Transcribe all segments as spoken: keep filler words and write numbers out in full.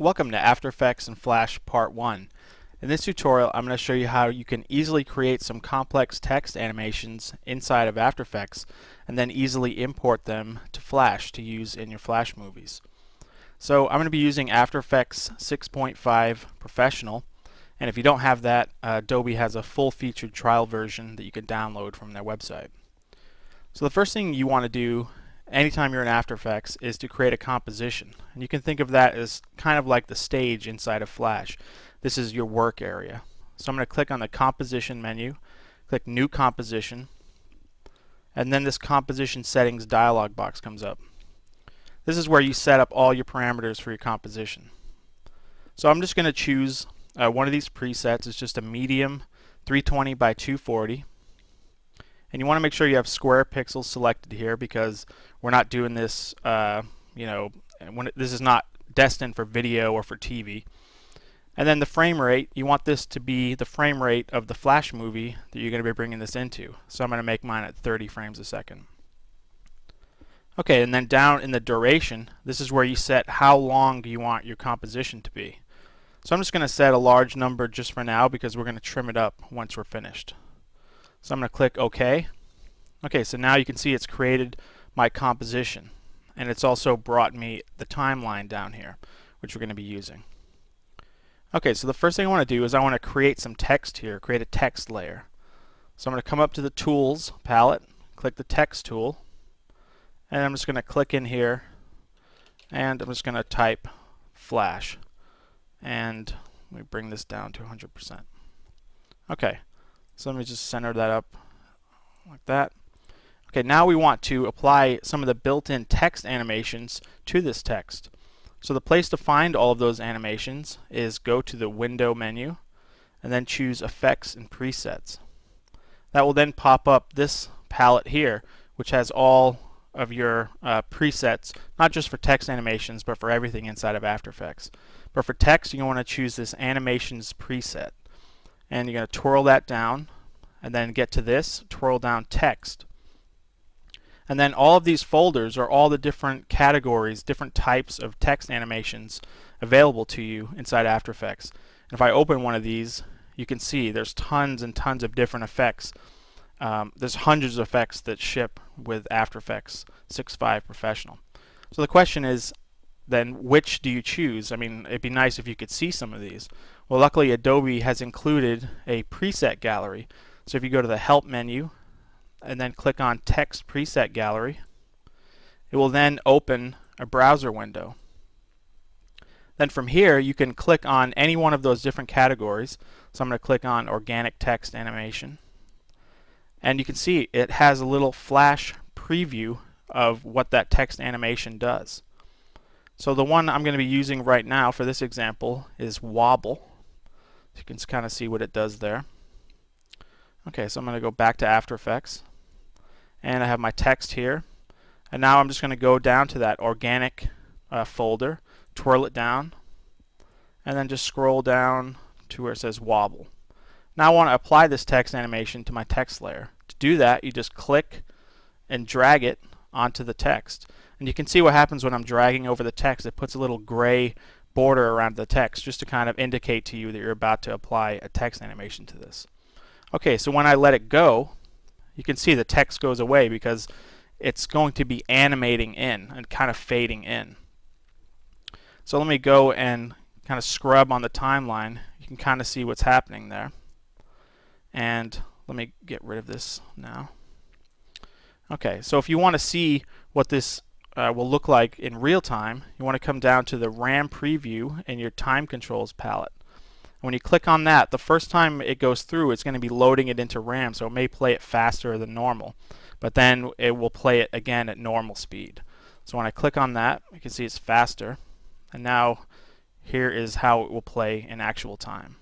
Welcome to After Effects and Flash Part one. In this tutorial I'm going to show you how you can easily create some complex text animations inside of After Effects and then easily import them to Flash to use in your Flash movies. So I'm going to be using After Effects six point five Professional, and if you don't have that, uh, Adobe has a full featured trial version that you can download from their website. So the first thing you want to do anytime you're in After Effects is to create a composition, and you can think of that as kind of like the stage inside of Flash. This is your work area. So I'm going to click on the composition menu, click new composition, and then this composition settings dialog box comes up. This is where you set up all your parameters for your composition. So I'm just going to choose uh, one of these presets. It's just a medium three twenty by two forty. And you want to make sure you have square pixels selected here, because we're not doing this, uh, you know, when it, this is not destined for video or for T V. And then the frame rate, you want this to be the frame rate of the Flash movie that you're going to be bringing this into. So I'm going to make mine at thirty frames a second. Okay, and then down in the duration, this is where you set how long you want your composition to be. So I'm just going to set a large number just for now, because we're going to trim it up once we're finished. So I'm going to click OK. Okay, so now you can see it's created my composition, and it's also brought me the timeline down here, which we're going to be using. Okay, so the first thing I want to do is I want to create some text here, create a text layer. So I'm going to come up to the Tools palette, click the Text tool, and I'm just going to click in here, and I'm just going to type Flash. And let me bring this down to one hundred percent. Okay. So let me just center that up like that. Okay, now we want to apply some of the built-in text animations to this text. So the place to find all of those animations is go to the Window menu and then choose Effects and Presets. That will then pop up this palette here, which has all of your uh, presets, not just for text animations, but for everything inside of After Effects. But for text, you want to choose this Animations preset. And you're going to twirl that down and then get to this, twirl down text. And then all of these folders are all the different categories, different types of text animations available to you inside After Effects. And if I open one of these, you can see there's tons and tons of different effects. Um, there's hundreds of effects that ship with After Effects six point five Professional. So the question is, then which do you choose? I mean, it'd be nice if you could see some of these. Well, luckily Adobe has included a preset gallery. So if you go to the Help menu and then click on Text Preset Gallery, it will then open a browser window. Then from here you can click on any one of those different categories. So I'm going to click on Organic Text Animation, and you can see it has a little Flash preview of what that text animation does. So the one I'm going to be using right now for this example is Wobble. You can kind of see what it does there. Okay, so I'm going to go back to After Effects, and I have my text here, and now I'm just going to go down to that organic uh, folder, twirl it down, and then just scroll down to where it says Wobble. Now I want to apply this text animation to my text layer. To do that, you just click and drag it onto the text. And you can see what happens when I'm dragging over the text. It puts a little gray border around the text just to kind of indicate to you that you're about to apply a text animation to this. Okay, so when I let it go, you can see the text goes away because it's going to be animating in and kind of fading in. So let me go and kind of scrub on the timeline. You can kind of see what's happening there. And let me get rid of this now. Okay, so if you want to see what this Uh, will look like in real time, you want to come down to the RAM preview in your time controls palette. When you click on that, the first time it goes through, it's going to be loading it into RAM, so it may play it faster than normal, but then it will play it again at normal speed. So when I click on that, you can see it's faster, and now here is how it will play in actual time.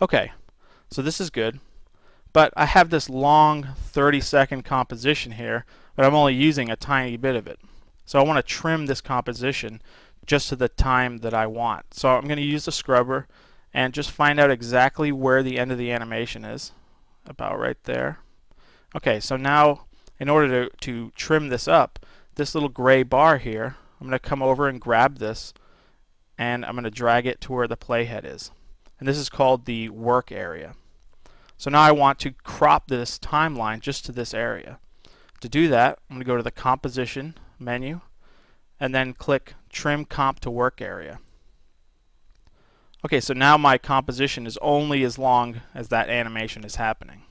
Okay, so this is good, but I have this long thirty second composition here, but I'm only using a tiny bit of it. So I want to trim this composition just to the time that I want. So I'm going to use the scrubber and just find out exactly where the end of the animation is, about right there. Okay, so now in order to, to trim this up, this little gray bar here, I'm going to come over and grab this and I'm going to drag it to where the playhead is. And this is called the work area. So now I want to crop this timeline just to this area. To do that, I'm going to go to the composition menu and then click trim comp to work area. Okay, so now my composition is only as long as that animation is happening.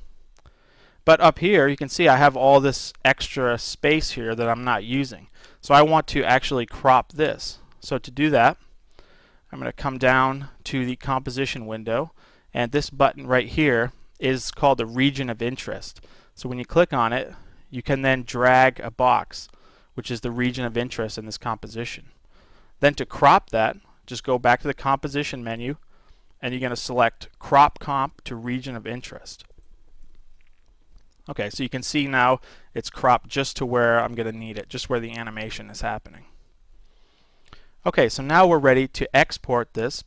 But up here you can see I have all this extra space here that I'm not using. So I want to actually crop this. So to do that, I'm going to come down to the composition window, and this button right here is called the region of interest. So when you click on it, you can then drag a box, which is the region of interest in this composition. Then to crop that, just go back to the composition menu and you're going to select crop comp to region of interest. Okay, so you can see now it's cropped just to where I'm going to need it, just where the animation is happening. Okay, so now we're ready to export this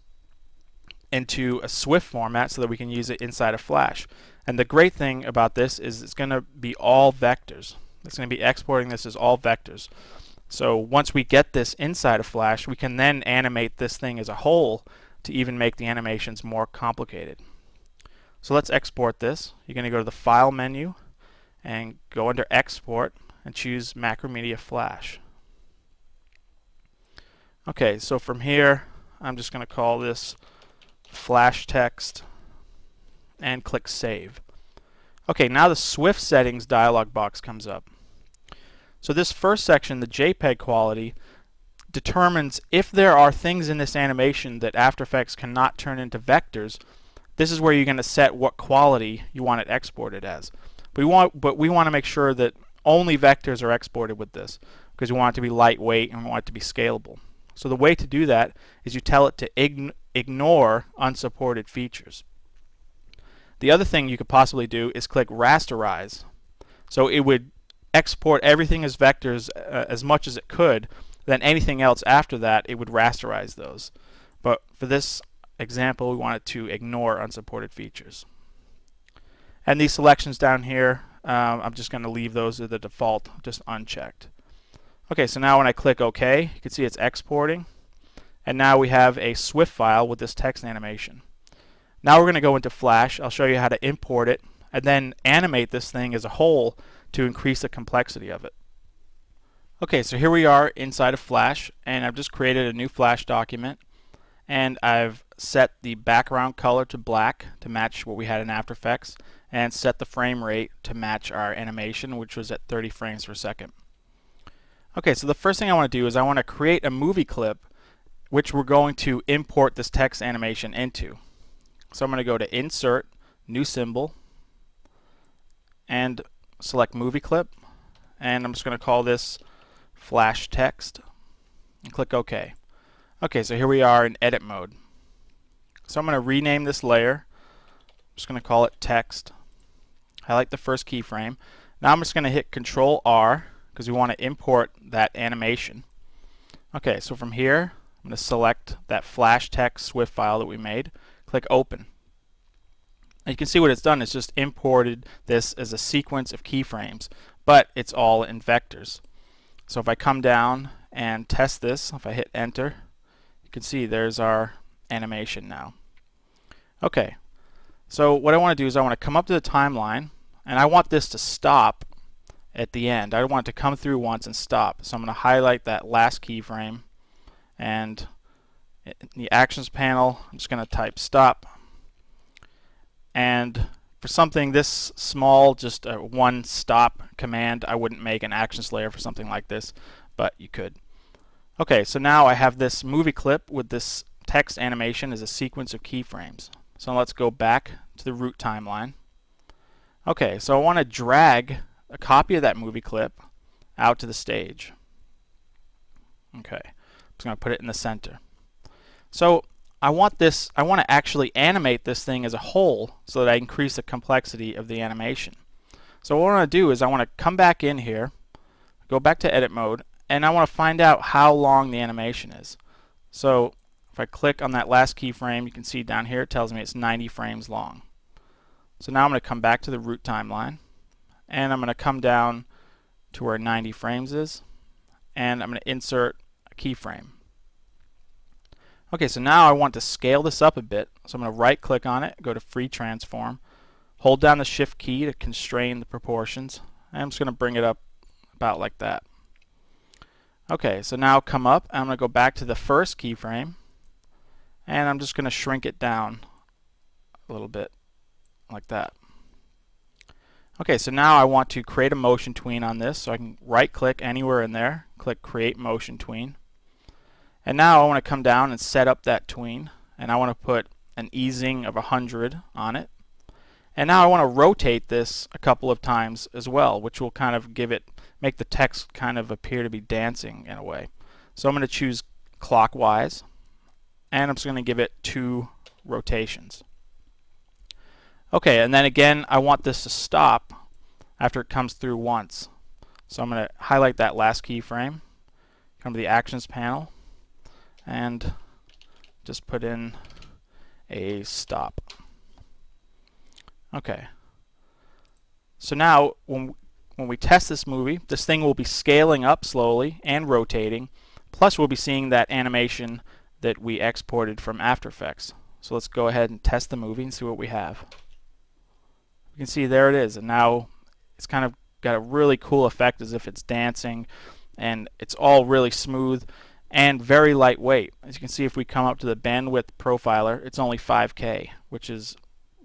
into a Swift format so that we can use it inside of Flash. And the great thing about this is it's going to be all vectors. It's going to be exporting this as all vectors. So once we get this inside of Flash, we can then animate this thing as a whole to even make the animations more complicated. So let's export this. You're going to go to the File menu and go under Export and choose Macromedia Flash. Okay, so from here I'm just going to call this Flash Text and click Save. Okay, now the Swift settings dialog box comes up. So this first section, the JPEG quality, determines if there are things in this animation that After Effects cannot turn into vectors. This is where you're going to set what quality you want it exported as. We want, but we want to make sure that only vectors are exported with this, because we want it to be lightweight and we want it to be scalable. So the way to do that is you tell it to ign ignore unsupported features. The other thing you could possibly do is click rasterize. So it would export everything as vectors uh, as much as it could, then anything else after that it would rasterize those. But for this example, we want it to ignore unsupported features. And these selections down here, um, I'm just going to leave those as the default, just unchecked. Okay, so now when I click OK, you can see it's exporting, and now we have a Swift file with this text animation. Now we're going to go into Flash. I'll show you how to import it and then animate this thing as a whole to increase the complexity of it. Okay, so here we are inside of Flash, and I've just created a new Flash document, and I've set the background color to black to match what we had in After Effects, and set the frame rate to match our animation, which was at thirty frames per second. Okay, so the first thing I want to do is I want to create a movie clip which we're going to import this text animation into. So I'm going to go to Insert, New Symbol, and select Movie Clip, and I'm just going to call this Flash Text and click OK. Okay, so here we are in edit mode. So I'm going to rename this layer. I'm just going to call it text. I like the first keyframe. Now I'm just going to hit Control R because we want to import that animation. Okay, so from here I'm going to select that Flash Text Swift file that we made. Click Open. And you can see what it's done. It's just imported this as a sequence of keyframes, but it's all in vectors. So if I come down and test this, if I hit Enter, can see there's our animation now. Okay, so what I want to do is I want to come up to the timeline, and I want this to stop at the end. I want it to come through once and stop. So I'm going to highlight that last keyframe, and in the actions panel I'm just going to type stop. And for something this small, just a one stop command, I wouldn't make an actions layer for something like this, but you could. Okay, so now I have this movie clip with this text animation as a sequence of keyframes. So let's go back to the root timeline. Okay, so I want to drag a copy of that movie clip out to the stage. Okay, I'm just going to put it in the center. So I want this, I want to actually animate this thing as a whole so that I increase the complexity of the animation. So what I want to do is I want to come back in here, go back to edit mode, and I want to find out how long the animation is. So if I click on that last keyframe, you can see down here it tells me it's ninety frames long. So now I'm going to come back to the root timeline, and I'm going to come down to where ninety frames is, and I'm going to insert a keyframe. Okay, so now I want to scale this up a bit. So I'm going to right click on it, go to free transform, hold down the shift key to constrain the proportions. I'm just going to bring it up about like that. Okay, so now come up, I'm going to go back to the first keyframe and I'm just going to shrink it down a little bit like that. Okay, so now I want to create a motion tween on this, so I can right click anywhere in there, click create motion tween. And now I want to come down and set up that tween, and I want to put an easing of one hundred on it. And now I want to rotate this a couple of times as well, which will kind of give it, make the text kind of appear to be dancing in a way. So I'm going to choose clockwise, and I'm just going to give it two rotations. Okay, and then again, I want this to stop after it comes through once. So I'm going to highlight that last keyframe, come to the Actions panel, and just put in a stop. Okay, so now when when we test this movie, this thing will be scaling up slowly and rotating, plus we'll be seeing that animation that we exported from After Effects. So let's go ahead and test the movie and see what we have. You can see there it is, and now it's kind of got a really cool effect as if it's dancing, and it's all really smooth and very lightweight. As you can see, if we come up to the bandwidth profiler, it's only five K, which is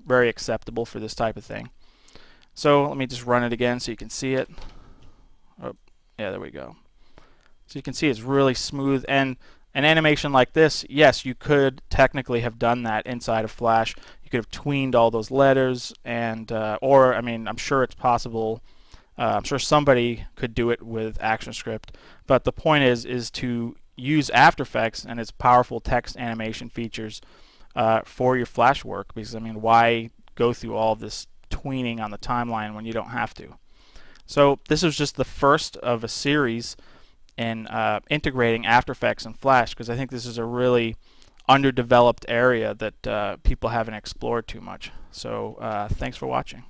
very acceptable for this type of thing. So let me just run it again so you can see it. Oh, yeah, there we go. So you can see it's really smooth, and an animation like this, yes, you could technically have done that inside of Flash. You could have tweened all those letters, and uh, or I mean, I'm sure it's possible. Uh, I'm sure somebody could do it with ActionScript, but the point is is to use After Effects and its powerful text animation features uh, for your Flash work, because I mean, why go through all this tweening on the timeline when you don't have to? So this is just the first of a series in uh, integrating After Effects and Flash, because I think this is a really underdeveloped area that uh, people haven't explored too much. So uh, thanks for watching.